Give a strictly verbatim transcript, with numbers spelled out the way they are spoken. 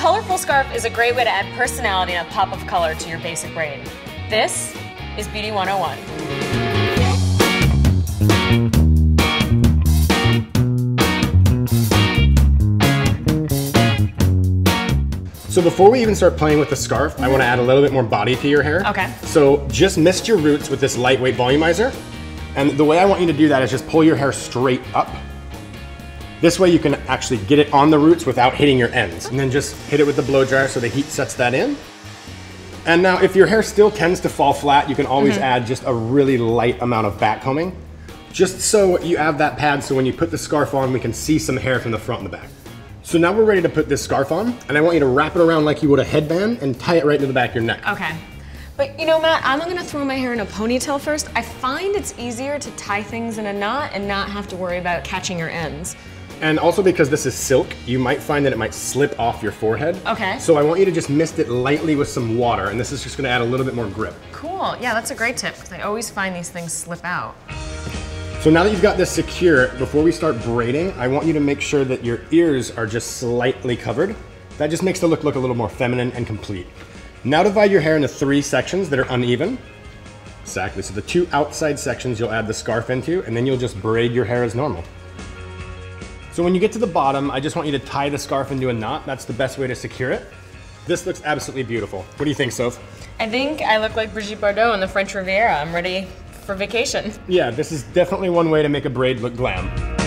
colorful scarf is a great way to add personality and a pop of color to your basic braid. This is Beauty one oh one. So before we even start playing with the scarf, I want to add a little bit more body to your hair. Okay. So just mist your roots with this lightweight volumizer. And the way I want you to do that is just pull your hair straight up. This way you can actually get it on the roots without hitting your ends. And then just hit it with the blow dryer so the heat sets that in. And now if your hair still tends to fall flat, you can always mm-hmm. add just a really light amount of backcombing. Just so you have that pad so when you put the scarf on, we can see some hair from the front and the back. So now we're ready to put this scarf on, and I want you to wrap it around like you would a headband and tie it right into the back of your neck. Okay. But you know, Matt, I'm gonna throw my hair in a ponytail first. I find it's easier to tie things in a knot and not have to worry about catching your ends. And also because this is silk, you might find that it might slip off your forehead. Okay. So I want you to just mist it lightly with some water, and this is just gonna add a little bit more grip. Cool, yeah, that's a great tip, because I always find these things slip out. So now that you've got this secure, before we start braiding, I want you to make sure that your ears are just slightly covered. That just makes the look look a little more feminine and complete. Now divide your hair into three sections that are uneven. Exactly, so the two outside sections you'll add the scarf into, and then you'll just braid your hair as normal. So when you get to the bottom, I just want you to tie the scarf into a knot. That's the best way to secure it. This looks absolutely beautiful. What do you think, Soph? I think I look like Brigitte Bardot in the French Riviera. I'm ready for vacation. Yeah, this is definitely one way to make a braid look glam.